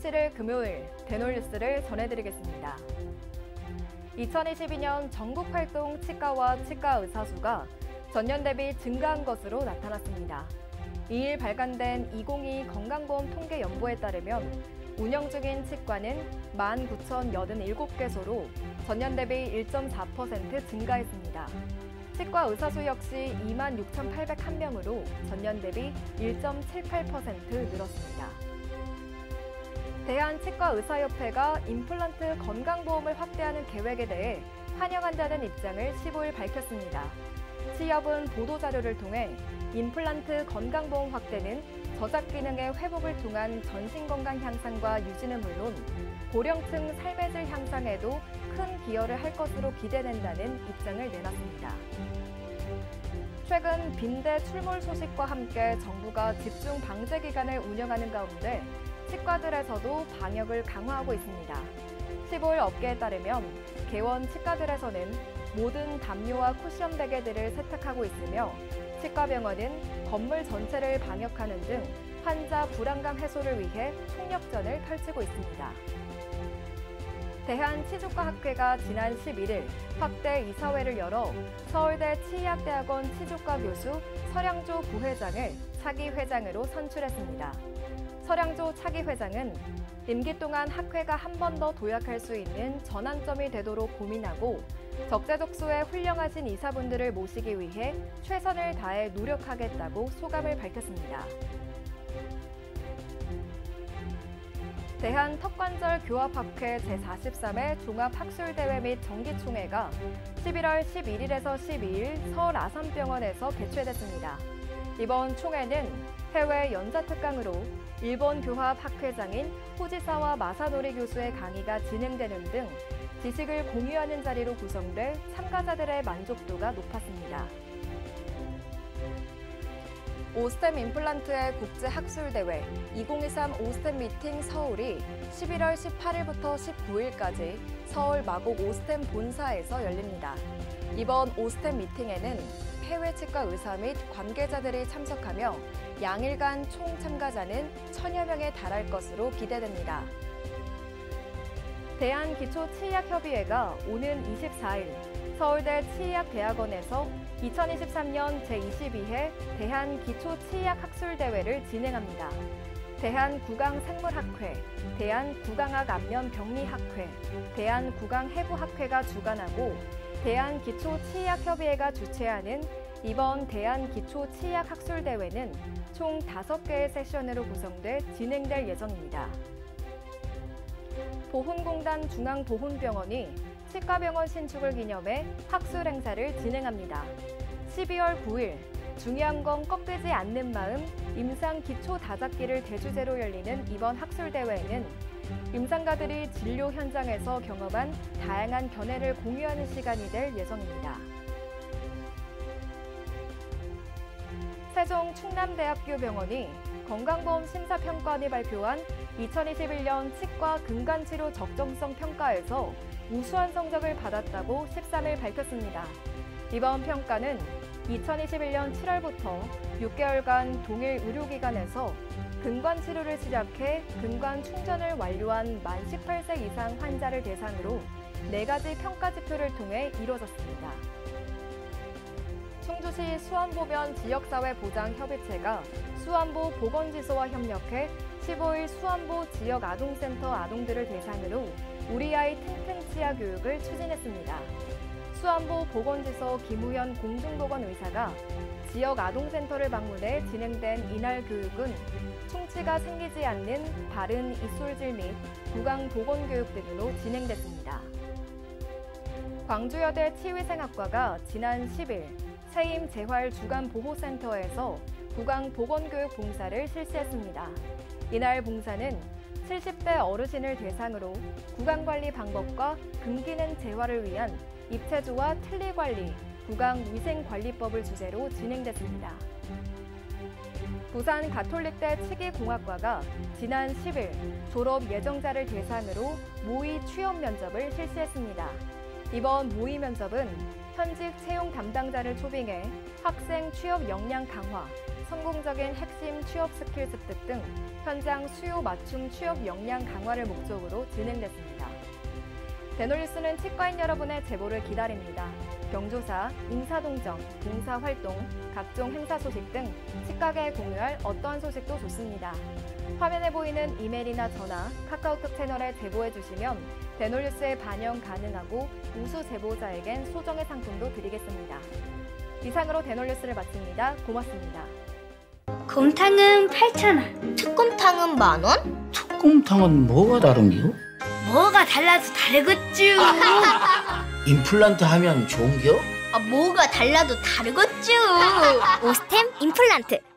17일 금요일 대놀뉴스를 전해드리겠습니다. 2022년 전국활동 치과와 치과의사 수가 전년 대비 증가한 것으로 나타났습니다. 2일 발간된 2022 건강보험 통계 연보에 따르면 운영 중인 치과는 19,087개소로 전년 대비 1.4% 증가했습니다. 치과 의사수 역시 26,801명으로 전년 대비 1.78% 늘었습니다. 대한치과의사협회가 임플란트 건강보험을 확대하는 계획에 대해 환영한다는 입장을 15일 밝혔습니다. 치협은 보도자료를 통해 임플란트 건강보험 확대는 저작 기능의 회복을 통한 전신건강 향상과 유지는 물론 고령층 삶의 질 향상에도 큰 기여를 할 것으로 기대된다는 입장을 내놨습니다. 최근 빈대 출몰 소식과 함께 정부가 집중 방제 기간을 운영하는 가운데 치과들에서도 방역을 강화하고 있습니다. 15일 업계에 따르면 개원 치과들에서는 모든 담요와 쿠션 베개들을 세탁하고 있으며 치과병원은 건물 전체를 방역하는 등 환자 불안감 해소를 위해 총력전을 펼치고 있습니다. 대한치주과학회가 지난 11일 확대 이사회를 열어 서울대 치의학대학원 치주과 교수 설양조 부회장을 차기 회장으로 선출했습니다. 설양조 차기 회장은 임기 동안 학회가 한 번 더 도약할 수 있는 전환점이 되도록 고민하고 적재적소에 훌륭하신 이사분들을 모시기 위해 최선을 다해 노력하겠다고 소감을 밝혔습니다. 대한턱관절교합학회 제43회 종합학술대회 및 정기총회가 11월 11일에서 12일 서울 아산병원에서 개최됐습니다. 이번 총회는 해외 연자특강으로 일본 교합학회장인 후지사와 마사노리 교수의 강의가 진행되는 등 지식을 공유하는 자리로 구성돼 참가자들의 만족도가 높았습니다. 오스템 임플란트의 국제학술대회 2023 오스템미팅 서울이 11월 18일부터 19일까지 서울 마곡 오스템 본사에서 열립니다. 이번 오스템미팅에는 해외 치과 의사 및 관계자들이 참석하며 양일간 총 참가자는 1,000여 명에 달할 것으로 기대됩니다. 대한기초치의학협의회가 오는 24일 서울대 치의학대학원에서 2023년 제22회 대한기초치의학학술대회를 진행합니다. 대한구강생물학회, 대한구강학안면병리학회, 대한구강해부학회가 주관하고 대한기초치의학협의회가 주최하는 이번 대한기초치의학학술대회는 총 5개의 세션으로 구성돼 진행될 예정입니다. 보훈공단 중앙보훈병원이 치과병원 신축을 기념해 학술 행사를 진행합니다. 12월 9일 중요한 건 꺾이지 않는 마음 임상 기초 다잡기를 대주제로 열리는 이번 학술 대회에는 임상가들이 진료 현장에서 경험한 다양한 견해를 공유하는 시간이 될 예정입니다. 세종 충남대학교 병원이 건강보험 심사평가원이 발표한 2021년 치과 근간치료 적정성 평가에서 우수한 성적을 받았다고 13일 밝혔습니다. 이번 평가는 2021년 7월부터 6개월간 동일 의료기관에서 근관 치료를 시작해 근관 충전을 완료한 만 18세 이상 환자를 대상으로 4가지 평가 지표를 통해 이뤄졌습니다. 충주시 수안보면 지역사회보장협의체가 수안보 보건지소와 협력해 15일 수안보 지역 아동센터 아동들을 대상으로 우리 아이 튼튼 치아 교육을 추진했습니다. 수안보 보건지소 김우현 공중보건 의사가 지역 아동센터를 방문해 진행된 이날 교육은 충치가 생기지 않는 바른 입술질 및 구강 보건 교육 등으로 진행됐습니다. 광주여대 치위생학과가 지난 10일 세임 재활 주간 보호센터에서 구강 보건 교육 봉사를 실시했습니다. 이날 봉사는 70대 어르신을 대상으로 구강관리 방법과 근기능 재활을 위한 입체조와 틀니관리, 구강위생관리법을 주제로 진행됐습니다. 부산가톨릭대 치기공학과가 지난 10일 졸업 예정자를 대상으로 모의 취업 면접을 실시했습니다. 이번 모의 면접은 현직 채용 담당자를 초빙해 학생 취업 역량 강화, 성공적인 핵심 취업 스킬 습득 등 현장 수요 맞춤 취업 역량 강화를 목적으로 진행됐습니다. 대놀뉴스는 치과인 여러분의 제보를 기다립니다. 경조사, 인사동정, 봉사활동, 각종 행사 소식 등 치과계에 공유할 어떠한 소식도 좋습니다. 화면에 보이는 이메일이나 전화, 카카오톡 채널에 제보해주시면 대놀뉴스에 반영 가능하고 우수 제보자에겐 소정의 상품도 드리겠습니다. 이상으로 대놀뉴스를 마칩니다. 고맙습니다. 곰탕은 8,000원, 특곰탕은 만원? 특곰탕은 뭐가 다른겨? 뭐가 달라도 다르겠쥬. 임플란트 하면 좋은겨? 뭐가 달라도 다르겠쥬. 오스템 임플란트.